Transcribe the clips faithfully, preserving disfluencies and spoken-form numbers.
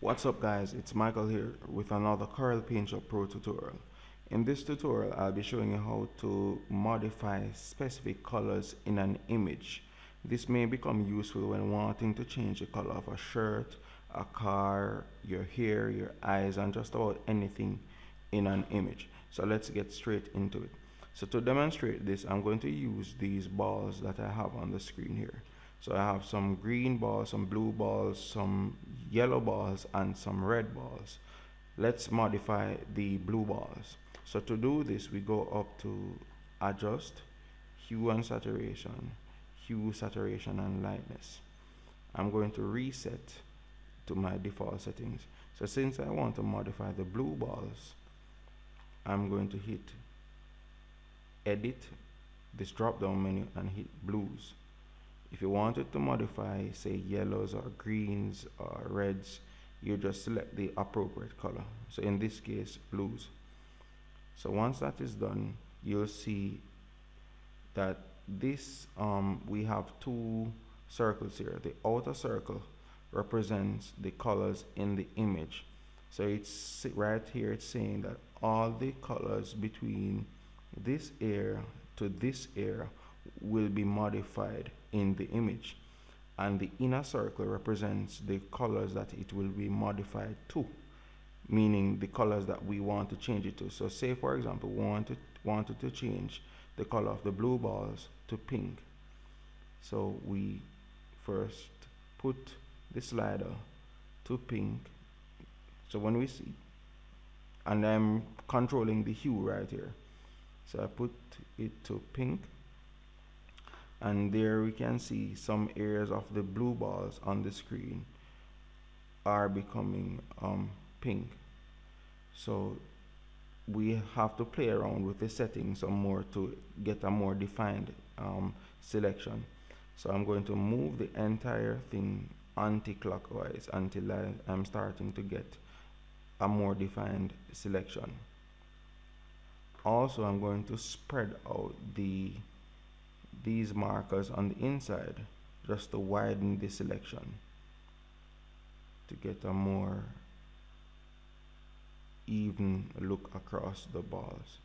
What's up guys, it's Michael here with another Corel PaintShop Pro tutorial. In this tutorial I'll be showing you how to modify specific colors in an image. This may become useful when wanting to change the color of a shirt, a car, your hair, your eyes, and just about anything in an image. So let's get straight into it. So to demonstrate this, I'm going to use these balls that I have on the screen here. So I have some green balls, some blue balls, some yellow balls, and some red balls. Let's modify the blue balls. So to do this, we go up to Adjust, Hue and Saturation, Hue, Saturation, and Lightness. I'm going to reset to my default settings. So since I want to modify the blue balls, I'm going to hit Edit, this drop down menu, and hit Blues. If you wanted to modify, say, yellows or greens or reds, you just select the appropriate color. So in this case, blues. So once that is done, you'll see that this um, we have two circles here. The outer circle represents the colors in the image. So it's right here, it's saying that all the colors between this area to this area will be modified in the image, and the inner circle represents the colors that it will be modified to, meaning the colors that we want to change it to. So say for example we wanted, wanted to change the color of the blue balls to pink. So we first put the slider to pink. So when we see, and I'm controlling the hue right here, so I put it to pink. And there we can see some areas of the blue balls on the screen are becoming um, pink. So we have to play around with the settings some more to get a more defined um, selection. So I'm going to move the entire thing anti-clockwise until I, I'm starting to get a more defined selection. Also, I'm going to spread out the these markers on the inside just to widen the selection to get a more even look across the balls.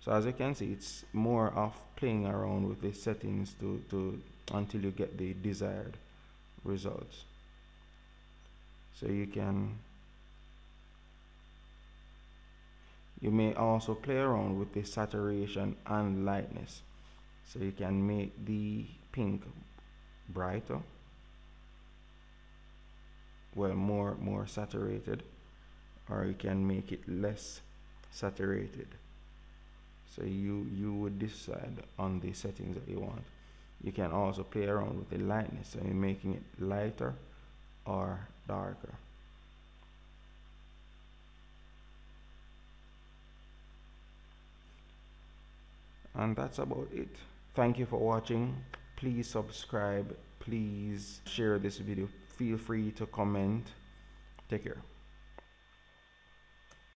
So as you can see, it's more of playing around with the settings to, to until you get the desired results. So you can you may also play around with the saturation and lightness. So you can make the pink brighter, well, more more saturated, or you can make it less saturated. So you you would decide on the settings that you want. You can also play around with the lightness, so you're making it lighter or darker. And that's about it. Thank you for watching. Please subscribe. Please share this video. Feel free to comment. Take care.